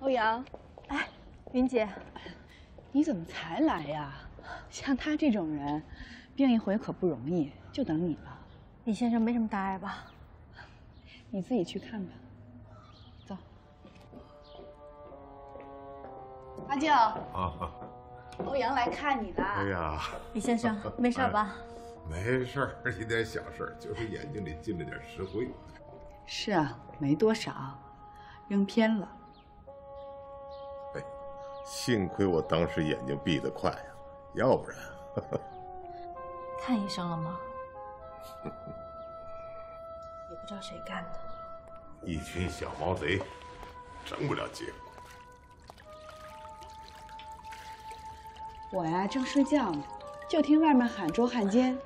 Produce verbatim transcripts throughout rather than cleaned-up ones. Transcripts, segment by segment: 欧阳，哎，云姐，你怎么才来呀？像他这种人，病一回可不容易，就等你了。李先生没什么大碍吧？你自己去看吧。走。阿静。啊。欧阳来看你了。哎呀，李先生没事吧？没事，一点小事，就是眼睛里进了点石灰。是啊，没多少，扔偏了。 幸亏我当时眼睛闭得快呀、啊，要不然呵呵看医生了吗？也不知道谁干的，一群小毛贼，成不了结果。我呀正睡觉呢，就听外面喊捉汉奸，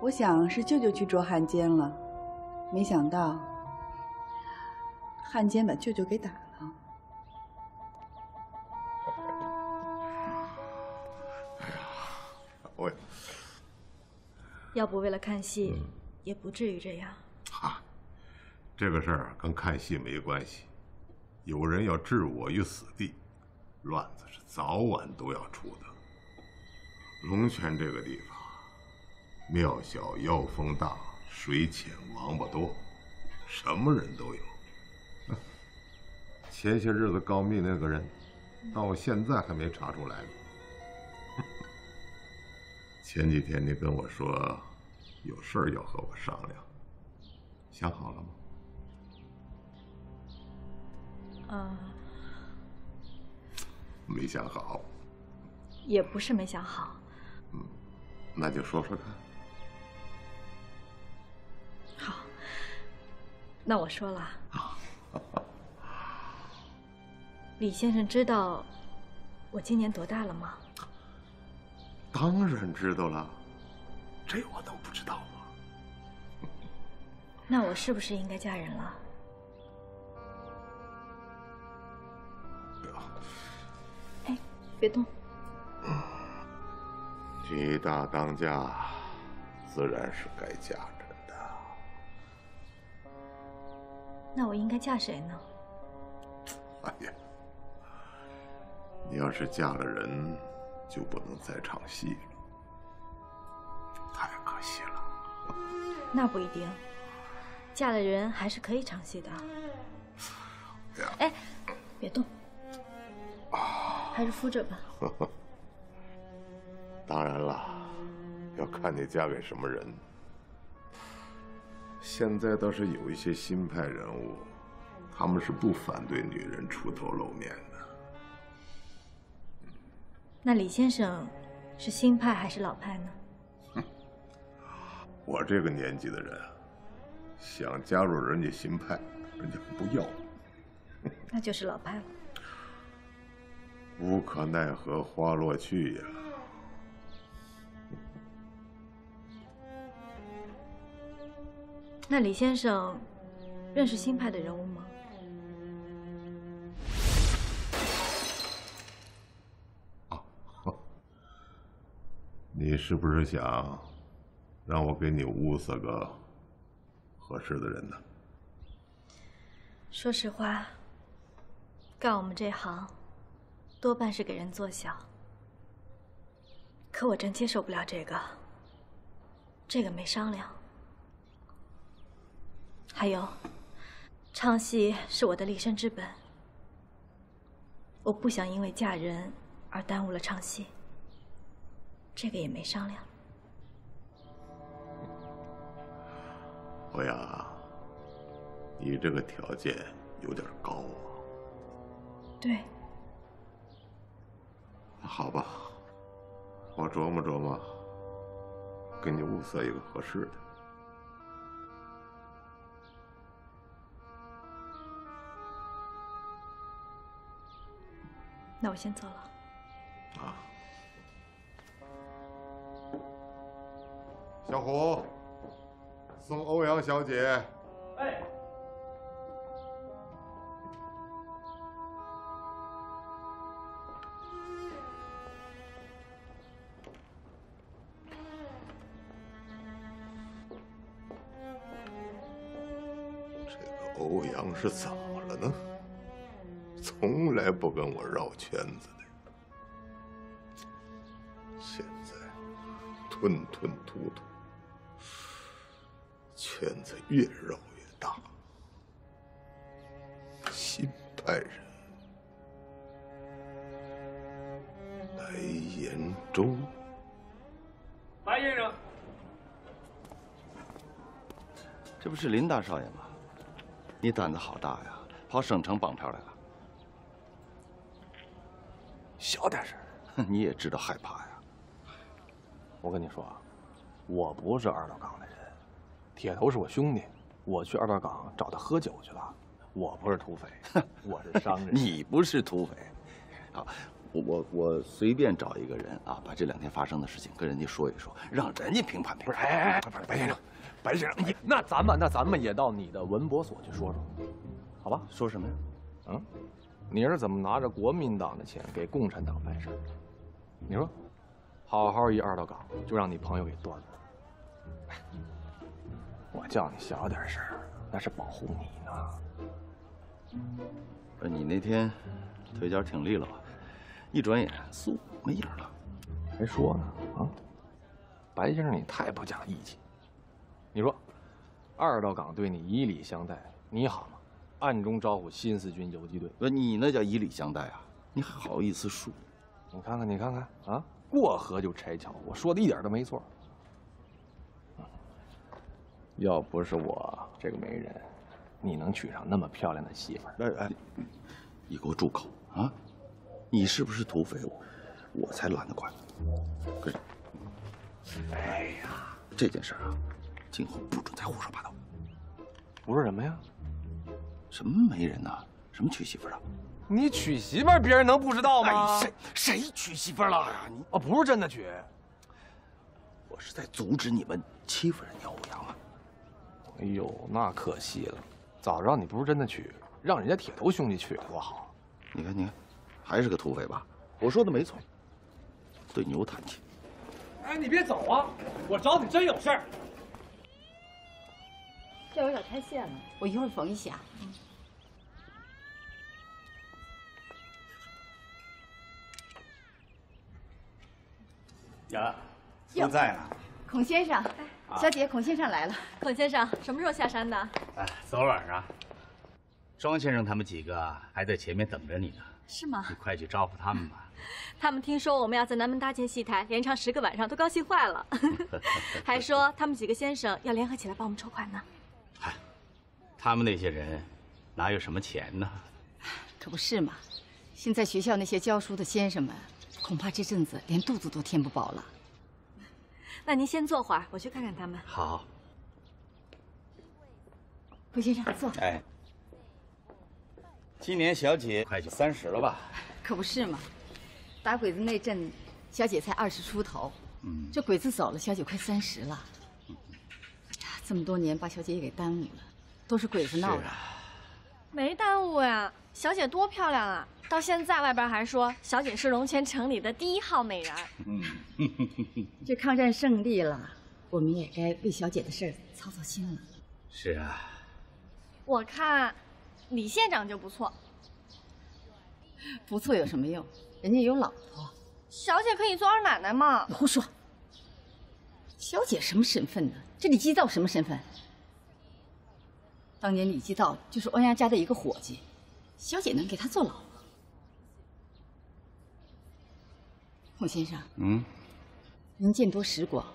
我想是舅舅去捉汉奸了，没想到汉奸把舅舅给打了。 我要不为了看戏，嗯、也不至于这样。哈，这个事儿跟看戏没关系。有人要置我于死地，乱子是早晚都要出的。龙泉这个地方，庙小妖风大，水浅王八多，什么人都有。前些日子告密那个人，到现在还没查出来呢。 前几天你跟我说，有事儿要和我商量，想好了吗？嗯，没想好。也不是没想好。嗯，那就说说看。好，那我说了。李先生知道我今年多大了吗？ 当然知道了，这我能不知道吗？那我是不是应该嫁人了？哎，别动！女大当家，自然是该嫁人的。那我应该嫁谁呢？哎呀，你要是嫁了人。 就不能再唱戏了，太可惜了。那不一定，嫁了人还是可以唱戏的。哎，别动，还是敷着吧。当然了，要看你嫁给什么人。现在倒是有一些新派人物，他们是不反对女人出头露面的。 那李先生是新派还是老派呢？哼，我这个年纪的人，想加入人家新派，人家不要。那就是老派了。无可奈何花落去呀。那李先生认识新派的人物吗？ 你是不是想让我给你物色个合适的人呢？说实话，干我们这行多半是给人做小，可我真接受不了这个，这个没商量。还有，唱戏是我的立身之本，我不想因为嫁人而耽误了唱戏。 这个也没商量。欧阳，你这个条件有点高啊。对。那好吧，我琢磨琢磨，给你物色一个合适的。那我先走了。啊。 小虎，送欧阳小姐。哎，这个欧阳是怎么了呢？怎从来不跟我绕圈子的。现在吞吞吐吐，圈子越绕越大，新派人白延洲。白先生，这不是林大少爷吗？你胆子好大呀，跑省城绑票来了。 小点声！你也知道害怕呀。我跟你说，我不是二道岗的人，铁头是我兄弟，我去二道岗找他喝酒去了。我不是土匪，我是商人。你不是土匪，好，我我我随便找一个人啊，把这两天发生的事情跟人家说一说，让人家评判评判。哎哎哎，白先生，白先生，那咱们那咱们也到你的文博所去说说，好吧？说什么呀？嗯。 你是怎么拿着国民党的钱给共产党办事？你说，好好一二道岗就让你朋友给端了。我叫你小点声，那是保护你呢。不是你那天腿脚挺利落，一转眼嗖没影了，还说呢啊！白先生，你太不讲义气。你说，二道岗对你以礼相待，你好吗？ 暗中招呼新四军游击队，不，你那叫以礼相待啊！你还好意思说？你看看，你看看啊，过河就拆桥，我说的一点都没错。要不是我这个媒人，你能娶上那么漂亮的媳妇儿？哎哎，你给我住口啊！你是不是土匪？我我才懒得管。可是，哎呀，这件事啊，今后不准再胡说八道。胡说什么呀？ 什么媒人呐？什么娶媳妇啊？你娶媳妇，别人能不知道吗？谁谁娶媳妇了呀？你哦，不是真的娶。我是在阻止你们欺负人家欧阳啊！哎呦，那可惜了，早知道你不是真的娶，让人家铁头兄弟娶多好。你看，你看，还是个土匪吧？我说的没错。对牛弹琴。哎，你别走啊！我找你真有事儿。 这有点太线了，我一会儿缝一下。嗯、呀，又在呢。孔先生，小姐，啊、孔先生来了。孔先生什么时候下山的？哎，昨晚啊。庄先生他们几个还在前面等着你呢。是吗？你快去招呼他们吧。他们听说我们要在南门搭建戏台，连唱十个晚上，都高兴坏了。还说他们几个先生要联合起来帮我们筹款呢。 哎，他们那些人哪有什么钱呢？可不是嘛！现在学校那些教书的先生们，恐怕这阵子连肚子都填不饱了。那您先坐会儿，我去看看他们。好。胡先生，坐。哎，今年小姐快就三十了吧？可不是嘛！打鬼子那阵，小姐才二十出头。嗯。这鬼子走了，小姐快三十了。 这么多年把小姐也给耽误了，都是鬼子闹的。啊、没耽误呀，小姐多漂亮啊！到现在外边还说小姐是龙泉城里的第一号美人。嗯，这抗战胜利了，我们也该为小姐的事儿操操心了。是啊，我看李县长就不错。不错有什么用？人家有老婆。小姐可以做二奶奶嘛？你胡说！ 小姐什么身份呢？这李基道什么身份？当年李基道就是欧阳家的一个伙计，小姐能给他做老婆？孔先生，嗯，您见多识广，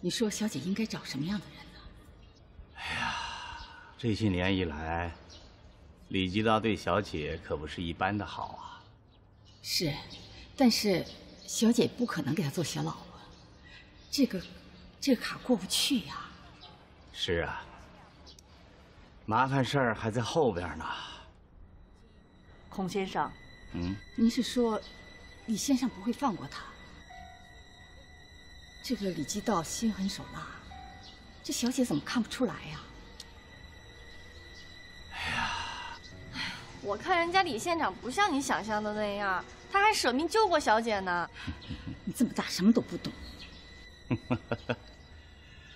你说小姐应该找什么样的人呢？哎呀，这些年以来，李基道对小姐可不是一般的好啊。是，但是小姐不可能给他做小老婆，这个。 这个坎过不去呀！是啊，麻烦事儿还在后边呢。孔先生，嗯，您是说李先生不会放过他？这个李基道心狠手辣，这小姐怎么看不出来呀？哎呀，我看人家李县长不像你想象的那样，他还舍命救过小姐呢。你这么大什么都不懂。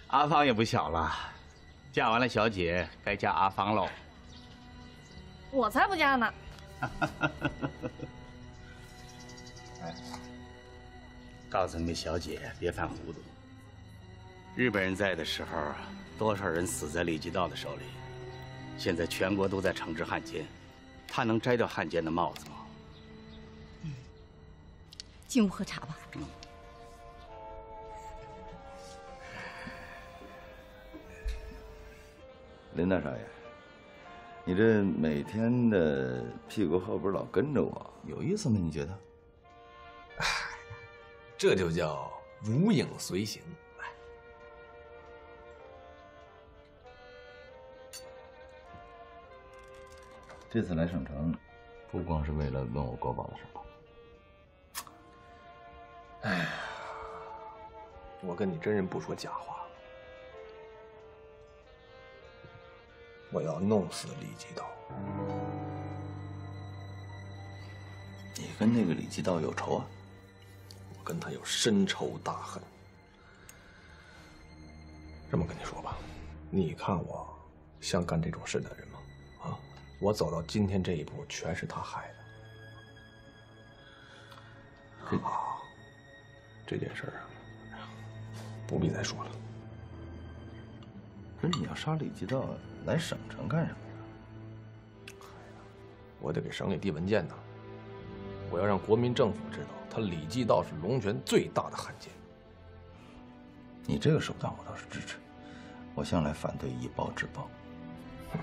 阿芳也不小了，嫁完了小姐该嫁阿芳喽。我才不嫁呢！告诉那个小姐，别犯糊涂。日本人在的时候，多少人死在李吉道的手里？现在全国都在惩治汉奸，他能摘掉汉奸的帽子吗？嗯，进屋喝茶吧。嗯。 林大少爷，你这每天的屁股后边老跟着我，有意思吗？你觉得？这就叫如影随形。这次来省城，不光是为了问我国宝的事吧？哎呀，我跟你真人不说假话。 我要弄死李吉道。你跟那个李吉道有仇啊？我跟他有深仇大恨。这么跟你说吧，你看我像干这种事的人吗？啊，我走到今天这一步，全是他害的。好，这件事啊，不必再说了。 可是你要杀李吉道，来省城干什么呀？我得给省里递文件呢。我要让国民政府知道，他李吉道是龙泉最大的汉奸。你这个手段我倒是支持，我向来反对以暴制暴。哼。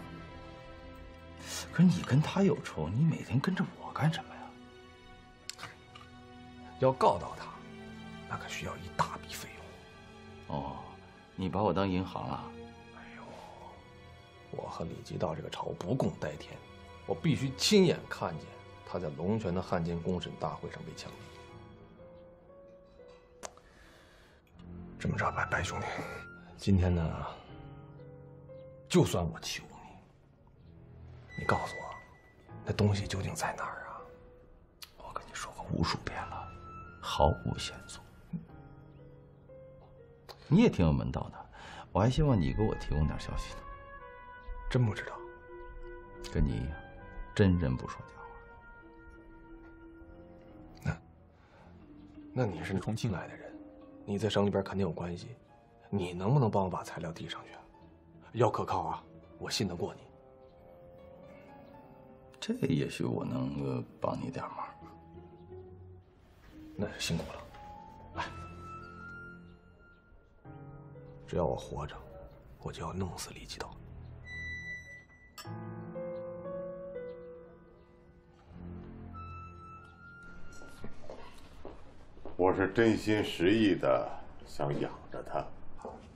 可是你跟他有仇，你每天跟着我干什么呀？要告到他，那可需要一大笔费用。哦，你把我当银行了？ 我和李吉道这个朝不共戴天，我必须亲眼看见他在龙泉的汉奸公审大会上被枪毙。这么着吧，白兄弟，今天呢，就算我求你，你告诉我，那东西究竟在哪儿啊？我跟你说过无数遍了，毫无线索。你也挺有门道的，我还希望你给我提供点消息呢。 真不知道，跟你一样，真人不说假话。那，那你是重庆来的人，你在省里边肯定有关系，你能不能帮我把材料递上去啊？要可靠啊，我信得过你。这也许我能帮你点忙。那是辛苦了，来，只要我活着，我就要弄死李吉道。 我是真心实意的想养着他，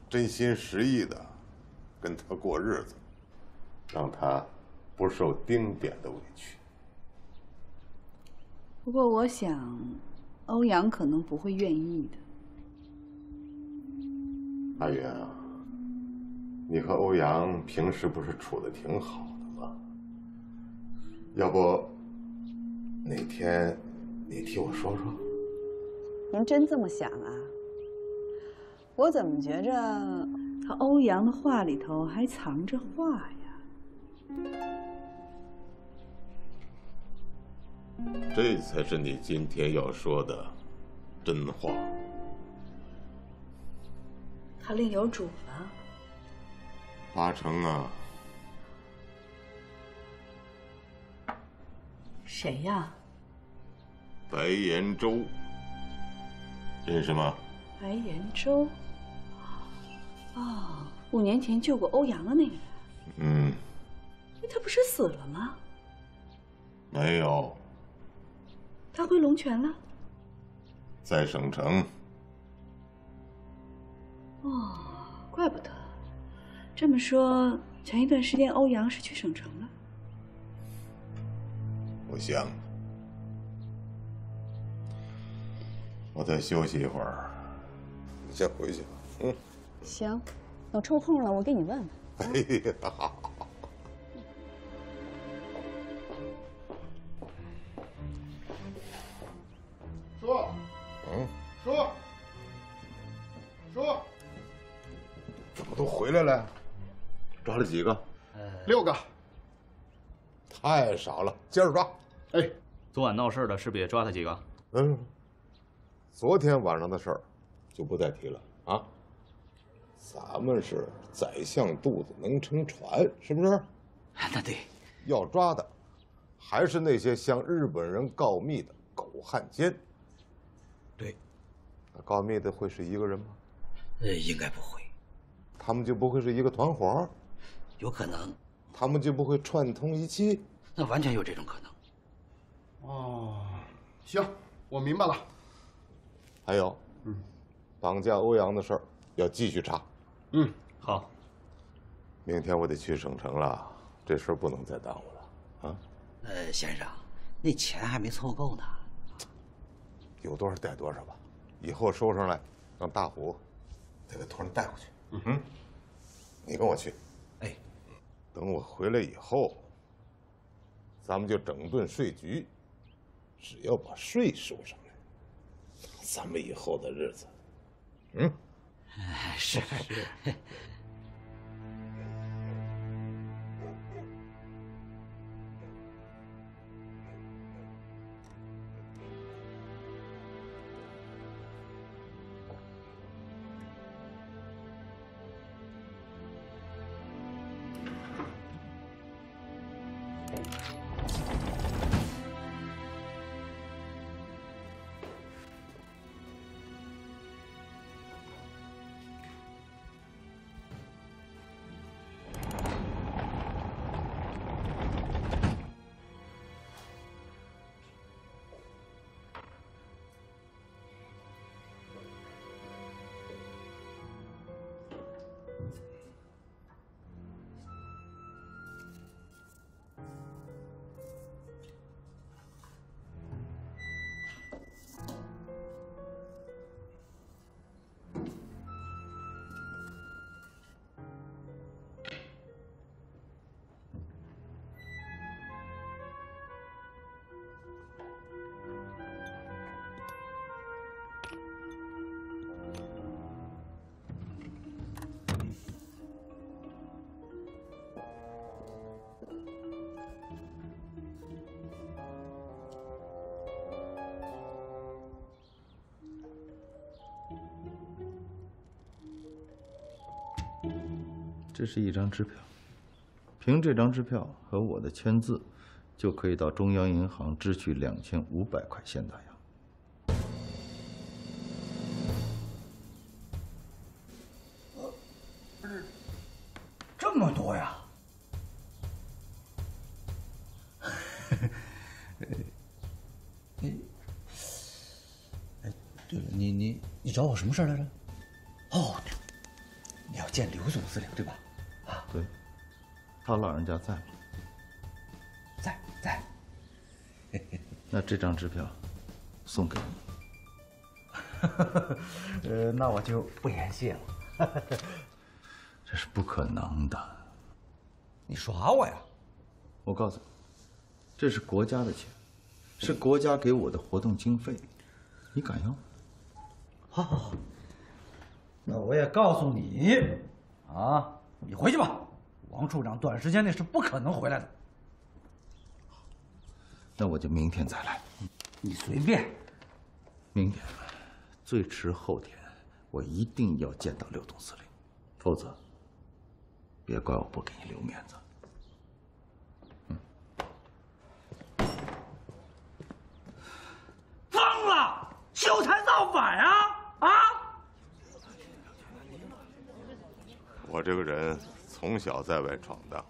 真心实意的跟他过日子，让他不受丁点的委屈。不过，我想欧阳可能不会愿意的。阿云啊，你和欧阳平时不是处得挺好的吗？要不哪天你替我说说？ 您真这么想啊？我怎么觉着他欧阳的话里头还藏着话呀？这才是你今天要说的真话。他另有主了？八成啊。谁呀？白延洲。 认识吗？白延洲，哦，五年前救过欧阳的那个人。嗯，他不是死了吗？没有。他回龙泉了？在省城。哦，怪不得。这么说，前一段时间欧阳是去省城了？我想。 我再休息一会儿，你先回去吧。嗯，行，等抽空了我给你问问。哎呀，说，嗯，说，说，怎么都回来了？抓了几个？六个，太少了，接着抓。哎，昨晚闹事的是不是也抓他几个？嗯，昨天晚上的事儿就不再提了啊。咱们是宰相肚子能撑船，是不是？那对。要抓的还是那些向日本人告密的狗汉奸。对。那告密的会是一个人吗？呃，应该不会。他们就不会是一个团伙？有可能。他们就不会串通一气？那完全有这种可能。 哦，行，我明白了。还有，嗯，绑架欧阳的事儿要继续查。嗯，好。明天我得去省城了，这事儿不能再耽误了啊。呃，先生，那钱还没凑够呢。有多少带多少吧，以后收上来，让大虎再给托人带回去。嗯哼，你跟我去。哎，等我回来以后，咱们就整顿税局。 只要把税收上来，咱们以后的日子，嗯，是是。这是一张支票，凭这张支票和我的签字，就可以到中央银行支取两千五百块现大洋。 这么多呀！哎，对了，你你你找我什么事来着？哦，你要见刘总司令对吧？啊，对，他老人家在吗？在在。那这张支票送给你。呃，那我就不言谢了。这是不可能的！你耍我呀！我告诉你，这是国家的钱，是国家给我的活动经费，你敢要？好好好，那我也告诉你，啊，你回去吧，王处长短时间内是不可能回来的。那我就明天再来。你随便。明天，最迟后天，我一定要见到刘总司令，否则。 别怪我不给你留面子。嗯，疯了，纠缠造反啊啊！我这个人从小在外闯荡，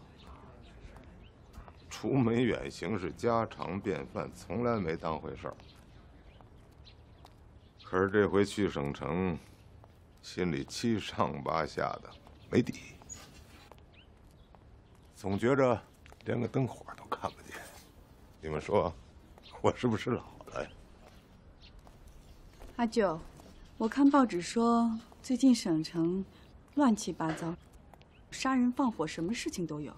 出门远行是家常便饭，从来没当回事儿。可是这回去省城，心里七上八下的，没底。 总觉着连个灯火都看不见，你们说我是不是老了呀？阿九，我看报纸说最近省城乱七八糟，杀人放火，什么事情都有。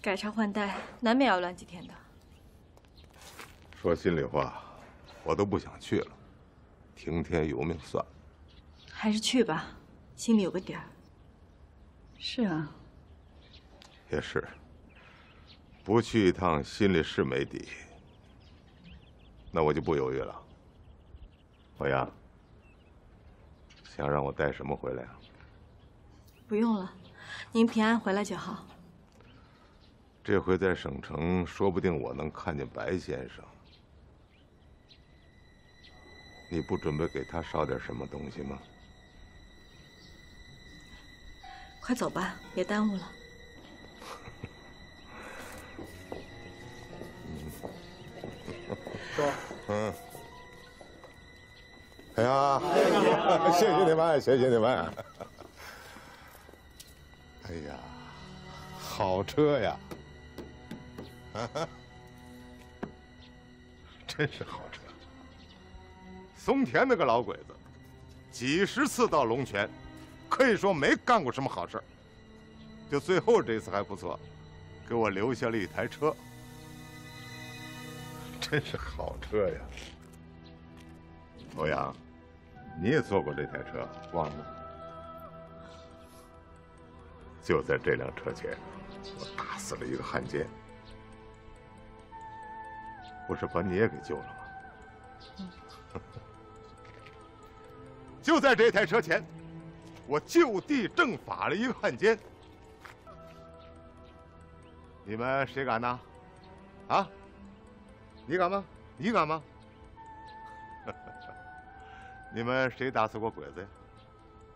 改朝换代难免要乱几天的。说心里话，我都不想去了，听天由命算了。还是去吧，心里有个底儿。是啊。 也是，不去一趟心里是没底。那我就不犹豫了。欧阳，想让我带什么回来啊？不用了，您平安回来就好。这回在省城，说不定我能看见白先生。你不准备给他捎点什么东西吗？快走吧，别耽误了。 说，嗯，哎呀，谢谢你们，谢谢你们。哎呀，好车呀，真是好车。松田那个老鬼子，几十次到龙泉，可以说没干过什么好事，就最后这次还不错，给我留下了一台车。 真是好车呀！欧阳，你也坐过这台车，忘了？就在这辆车前，我打死了一个汉奸，不是把你也给救了吗？就在这台车前，我就地正法了一个汉奸，你们谁敢呢？啊？ 你敢吗？你敢吗？你们谁打死过鬼子呀？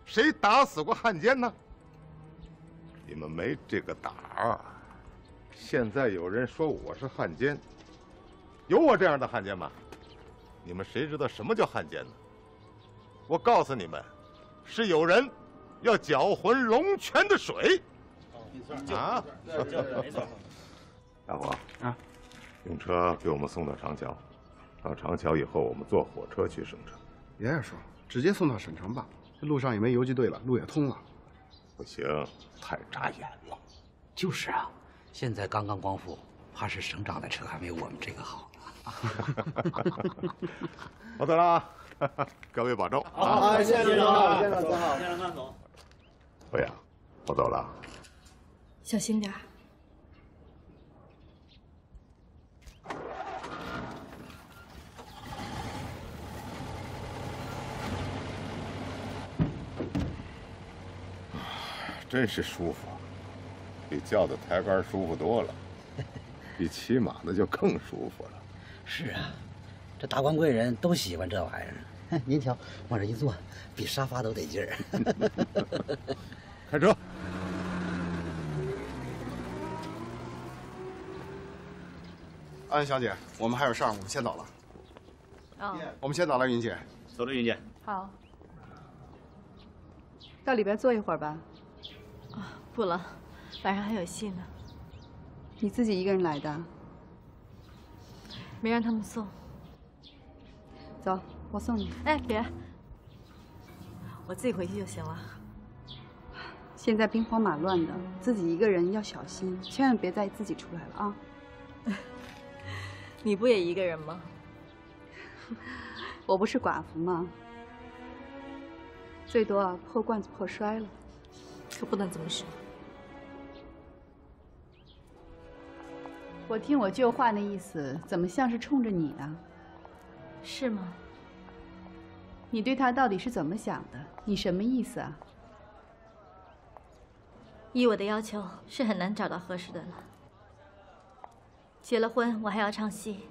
谁打死过汉奸呢？你们没这个胆儿。现在有人说我是汉奸，有我这样的汉奸吗？你们谁知道什么叫汉奸呢？我告诉你们，是有人要搅浑龙泉的水。啊！没错。大伙啊。 用车给我们送到长桥，到长桥以后，我们坐火车去省城。爷爷说，直接送到省城吧，这路上也没游击队了，路也通了。不行，太扎眼了。就是啊，现在刚刚光复，怕是省长的车还没我们这个好呢。我走了啊，各位保重。好，谢谢领导，领导走好，领导走。欧阳，我走了，小心点。 真是舒服，比轿子抬杆舒服多了，比骑马那就更舒服了。是啊，这达官贵人都喜欢这玩意儿。您瞧，往这一坐，比沙发都得劲儿。开车。 安小姐，我们还有事儿，我们先走了。啊，我们先走了，云姐。走了，云姐。好。到里边坐一会儿吧。啊，不了，晚上还有戏呢。你自己一个人来的？没让他们送。走，我送你。哎，别，我自己回去就行了。现在兵荒马乱的，自己一个人要小心，千万别再自己出来了啊。 你不也一个人吗？我不是寡妇吗？最多啊，破罐子破摔了，可不能这么说。我听我舅话那意思，怎么像是冲着你啊？是吗？你对他到底是怎么想的？你什么意思啊？依我的要求，是很难找到合适的了。 结了婚，我还要唱戏，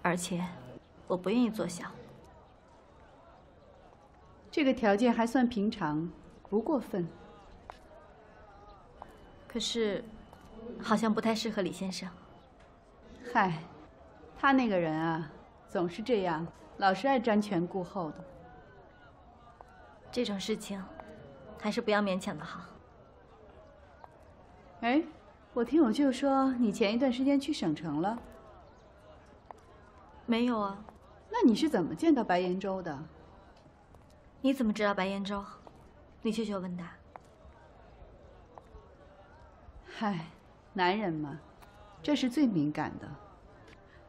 而且我不愿意做小。这个条件还算平常，不过分。可是，好像不太适合李先生。嗨，他那个人啊，总是这样，老是爱瞻前顾后的。这种事情，还是不要勉强的好。哎。 我听我舅说，你前一段时间去省城了。没有啊。那你是怎么见到白延洲的？你怎么知道白延洲？你舅舅问的。嗨，男人嘛，这是最敏感的。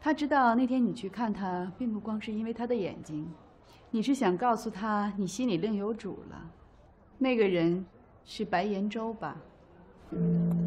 他知道那天你去看他，并不光是因为他的眼睛，你是想告诉他你心里另有主了。那个人是白延洲吧？ 嗯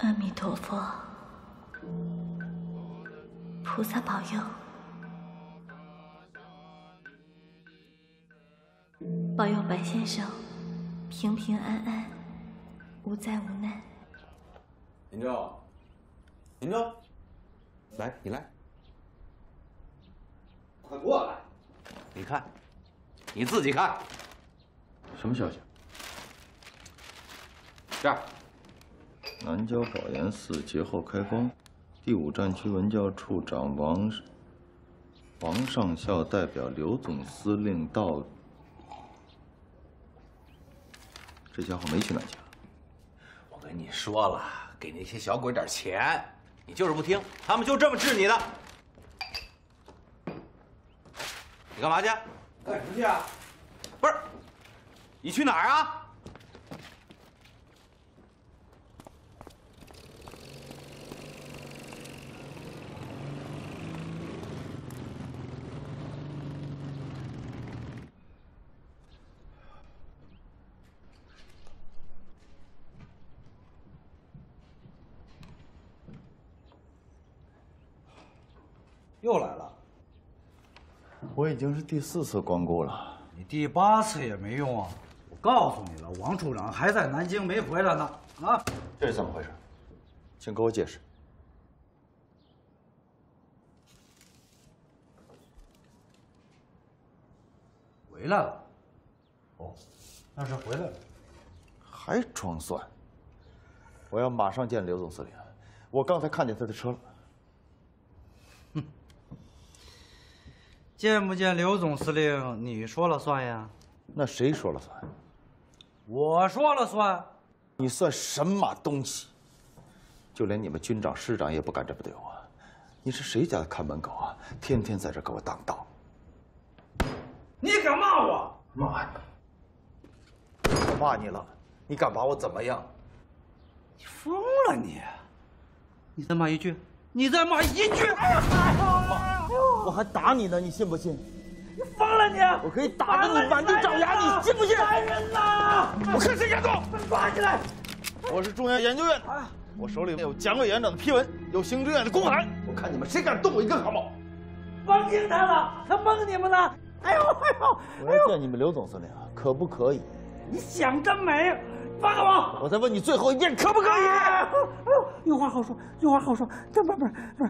阿弥陀佛，菩萨保佑，保佑白先生平平安安，无灾无难。银钊，银钊，来，你来，快过来！你看，你自己看，什么消息？这儿。 南郊宝岩寺节后开工，第五战区文教处长王王上校代表刘总司令到。这家伙没去南郊。我跟你说了，给那些小鬼点钱，你就是不听，他们就这么治你的。你干嘛去？干什么去啊？不是，你去哪儿啊？ 又来了，我已经是第四次光顾了，你第八次也没用啊！我告诉你了，王处长还在南京没回来呢。啊，这是怎么回事？请给我解释。回来了？哦，那是回来了，还装蒜！我要马上见刘总司令，我刚才看见他的车了。 见不见刘总司令，你说了算呀？那谁说了算？我说了算。你算什么东西？就连你们军长、师长也不敢这么对我。你是谁家的看门狗啊？天天在这给我挡道。你敢骂我？骂你！我骂你了，你敢把我怎么样？你疯了你！你再骂一句，你再骂一句！哎呀哎呀 我还打你呢，你信不信？你疯了你！我可以打得你满地找牙，你信不信？来人呐！我看谁敢动！抓起来！我是中央研究院的，我手里有蒋委员长的批文，有行政院的公函。我看你们谁敢动我一根毫毛！甭听他了，他蒙你们呢！哎呦哎呦！我要见你们刘总司令，可不可以？你想得美！放开我！我再问你最后一遍，可不可以？有话好说，有话好说。这不不不，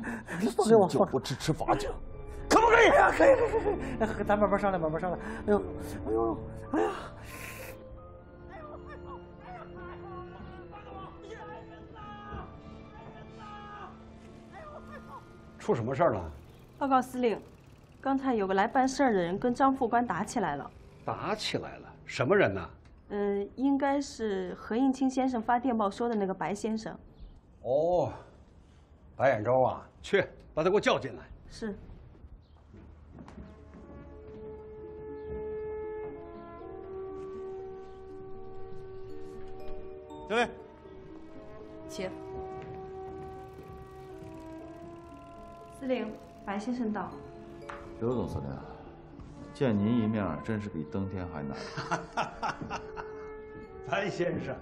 放给我！就不支持法奖。 可不可以啊？可以，可以，可以，咱慢慢商量，慢慢商量。哎呦，哎呦，哎呀！哎呦，哎呦，哎呀！大哥，你来人呐！来人呐！哎呦，哎呦！出什么事儿了？报告司令，刚才有个来办事儿的人跟张副官打起来了。打起来了？什么人呢？嗯，应该是何应钦先生发电报说的那个白先生。哦，白眼周啊，去把他给我叫进来。是。 对，起。司令，白先生到。刘总司令，见您一面真是比登天还难。白先生，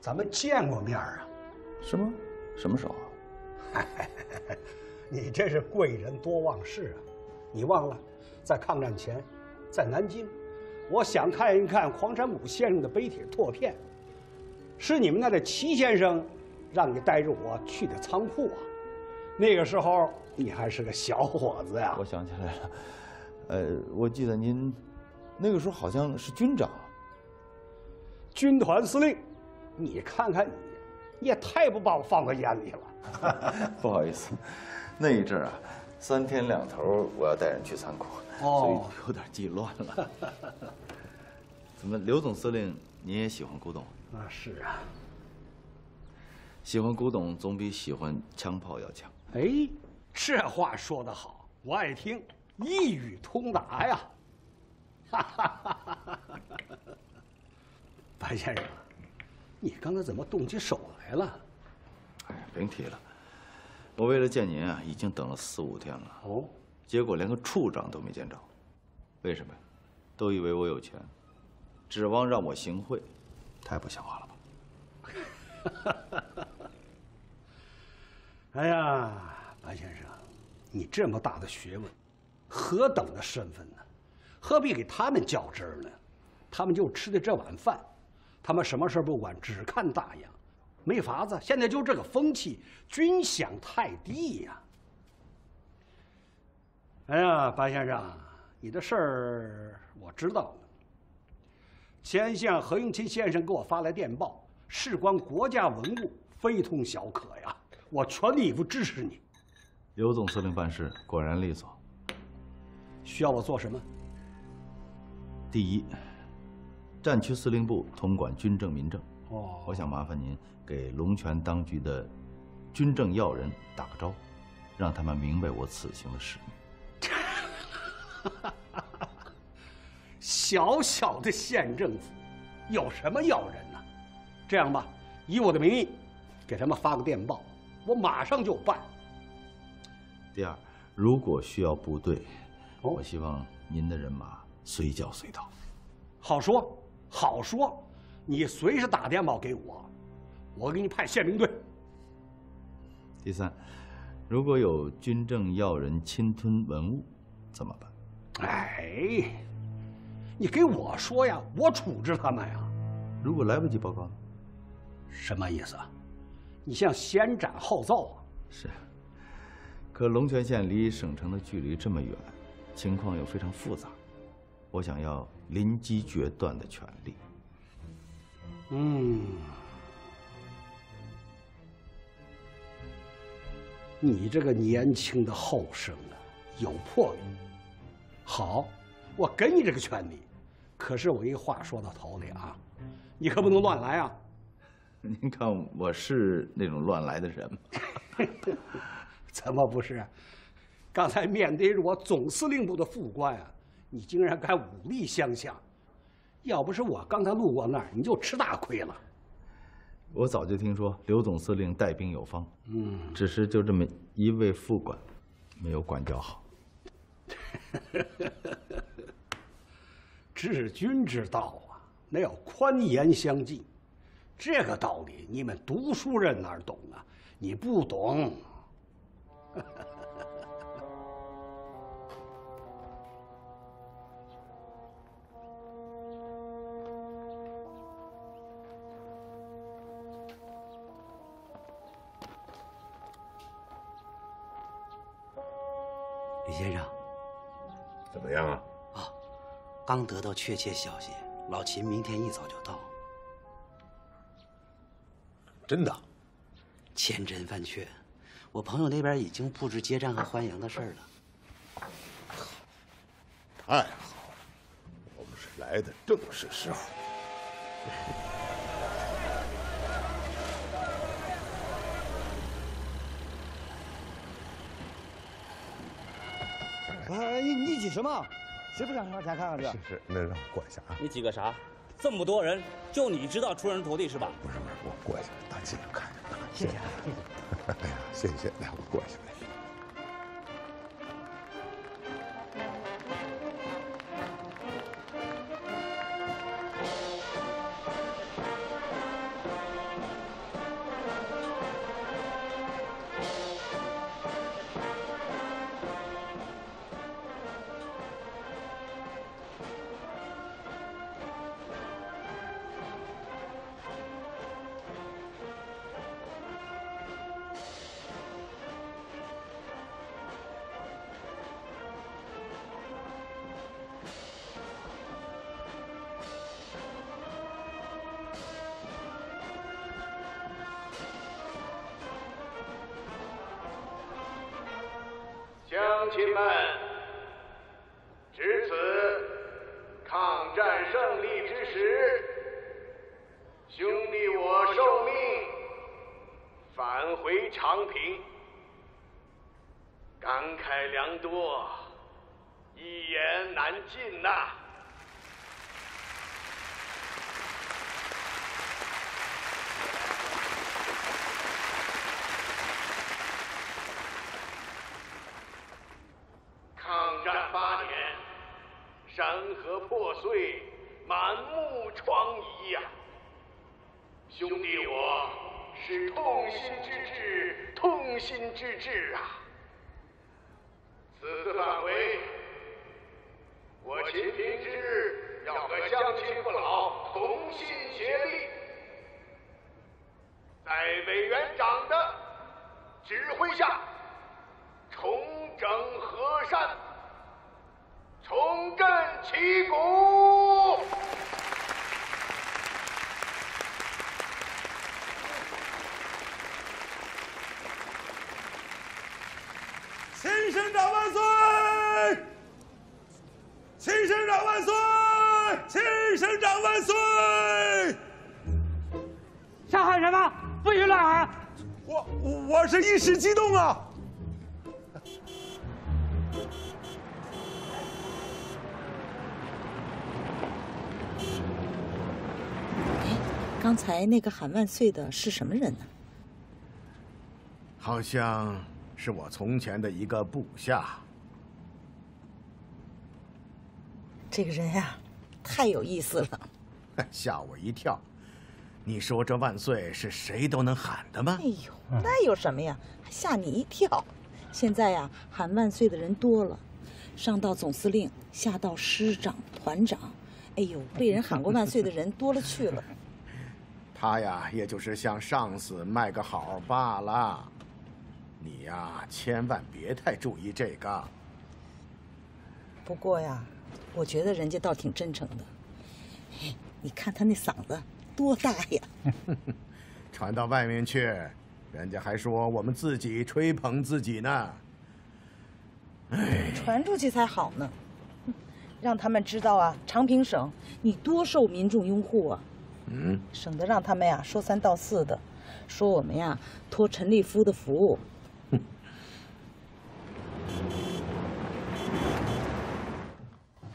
咱们见过面啊？是吗？什么时候啊？你这是贵人多忘事啊！你忘了，在抗战前，在南京。 我想看一看黄山谷先生的碑帖拓片，是你们那的齐先生，让你带着我去的仓库啊。那个时候你还是个小伙子呀。我想起来了，呃，我记得您那个时候好像是军长、军团司令。你看看你，你也太不把我放在眼里了。不好意思，那一阵啊，三天两头我要带人去仓库。 哦，所以有点记乱了。怎么，刘总司令您也喜欢古董？那是啊，喜欢古董总比喜欢枪炮要强。哎，这话说得好，我爱听，一语通达呀。哈哈哈哈哈！白先生，你刚才怎么动起手来了？哎，别提了，我为了见您啊，已经等了四五天了。哦。 结果连个处长都没见着，为什么呀？都以为我有钱，指望让我行贿，太不像话了吧！哎呀，白先生，你这么大的学问，何等的身份呢？何必给他们较真儿呢？他们就吃的这碗饭，他们什么事不管，只看大洋。没法子，现在就这个风气，军饷太低呀。哎呀，白先生，你的事儿我知道了。前相何应钦先生给我发来电报，事关国家文物，非同小可呀。 我全力以赴支持你，刘总司令办事果然利索。需要我做什么？第一，战区司令部统管军政民政。哦，我想麻烦您给龙泉当局的军政要人打个招呼，让他们明白我此行的使命。小小的县政府，有什么要人呢？这样吧，以我的名义，给他们发个电报。 我马上就办。第二，如果需要部队，哦、我希望您的人马随叫随到。好说，好说，你随时打电报给我，我给你派宪兵队。第三，如果有军政要人侵吞文物，怎么办？哎，你给我说呀，我处置他们呀。如果来不及报告呢？什么意思啊？ 你像先斩后奏啊！是，可龙泉县离省城的距离这么远，情况又非常复杂，我想要临机决断的权利。嗯，你这个年轻的后生啊，有魄力。好，我给你这个权利，可是我一话说到头里啊，你可不能乱来啊！ 您看我是那种乱来的人吗？怎么不是？刚才面对着我总司令部的副官啊，你竟然敢武力相向，要不是我刚才路过那儿，你就吃大亏了。我早就听说刘总司令带兵有方，嗯，只是就这么一位副官，没有管教好。治军之道啊，那要宽严相济。 这个道理你们读书人哪懂啊？你不懂。李先生，怎么样啊？啊，刚得到确切消息，老秦明天一早就到。 真的，千真万确。我朋友那边已经布置接站和欢迎的事儿了。太好了，我们是来的正是时候。哎，你你挤什么？谁不想上前看看去？是是，那让我过一下啊。你挤个啥？ 这么多人，就你知道出人头地是吧？不是不是，我过去大姐看看，谢谢，谢谢。哎呀，谢谢，来我过去来。乡亲们，值此抗战胜利之时，兄弟我受命返回长平，感慨良多，一言难尽呐、啊。 破碎，满目疮痍呀，兄弟我。是痛心之至，痛心之至啊！此次返回，我秦平之日要和乡亲父老同心协力，在委员长的指挥下，重整河山，重振旗鼓。 秦省长万岁！秦省长万岁！秦省长万岁！瞎喊什么？不许乱喊！我我是一时激动啊！哎，刚才那个喊万岁的是什么人呢？好像。 是我从前的一个部下。这个人呀，太有意思了，吓我一跳。你说这万岁是谁都能喊的吗？哎呦，那有什么呀？还吓你一跳。现在呀，喊万岁的人多了，上到总司令，下到师长、团长，哎呦，被人喊过万岁的人多了去了。他呀，也就是向上司卖个好罢了。 你呀，千万别太注意这个。不过呀，我觉得人家倒挺真诚的。哎，你看他那嗓子多大呀！传到外面去，人家还说我们自己吹捧自己呢。哎，传出去才好呢，让他们知道啊，长平省你多受民众拥护啊。嗯，省得让他们呀说三道四的。 说我们呀，托陈立夫的福。哼。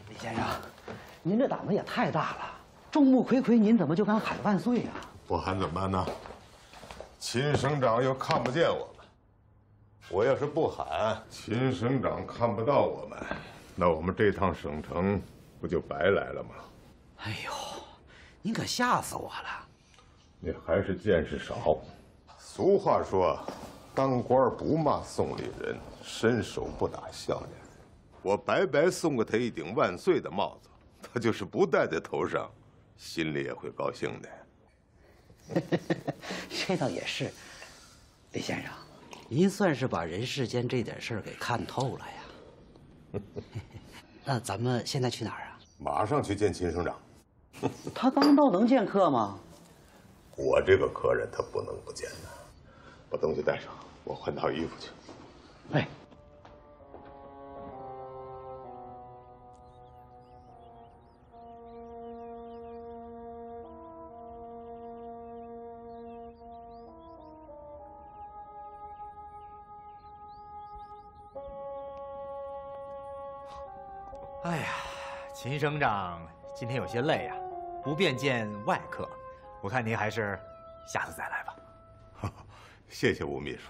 李先生，您这胆子也太大了，众目睽睽，您怎么就敢喊万岁呀？我喊怎么办呢？秦省长又看不见我们，我要是不喊，秦省长看不到我们，那我们这趟省城不就白来了吗？哎呦，您可吓死我了！ 你还是见识少。俗话说，当官不骂送礼人，伸手不打笑脸人。我白白送给他一顶万岁的帽子，他就是不戴在头上，心里也会高兴的。这倒也是，李先生，您算是把人世间这点事儿给看透了呀。那咱们现在去哪儿啊？马上去见秦省长。他刚到，能见客吗？ 我这个客人他不能不见的，把东西带上，我换套衣服去。哎，哎呀，秦省长今天有些累呀、啊，不便见外客。 我看您还是下次再来吧。谢谢吴秘书，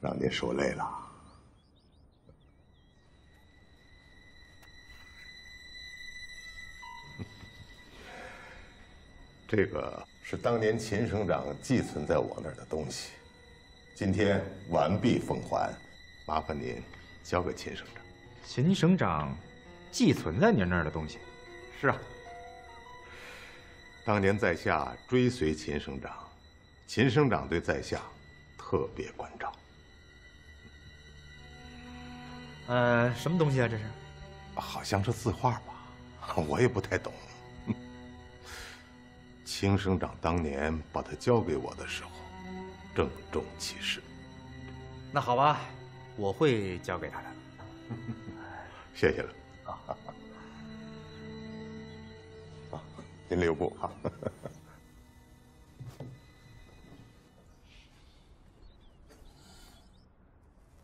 让您受累了。这个是当年秦省长寄存在我那儿的东西，今天完璧奉还，麻烦您交给秦省长。秦省长寄存在您那儿的东西？是啊。 当年在下追随秦省长，秦省长对在下特别关照。呃，什么东西啊？这是？好像是字画吧，我也不太懂。秦省长当年把它交给我的时候，郑重其事。那好吧，我会交给他的。谢谢了。啊。 您留步啊！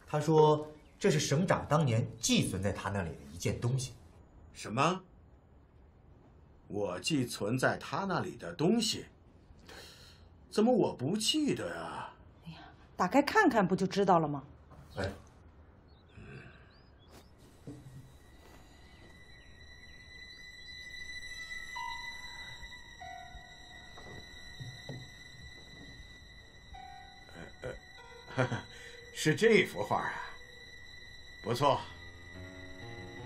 他说这是省长当年寄存在他那里的一件东西。什么？我寄存在他那里的东西？怎么我不记得呀？哎呀，打开看看不就知道了吗？哎。是这幅画啊，不错。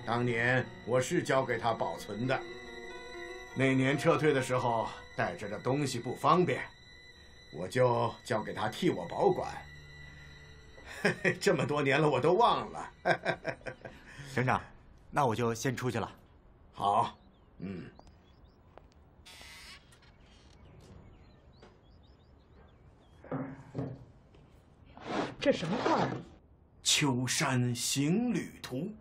当年我是交给他保存的。那年撤退的时候带着这东西不方便，我就交给他替我保管。这么多年了，我都忘了。省长，那我就先出去了。好，嗯。 这什么画啊？《秋山行旅图》。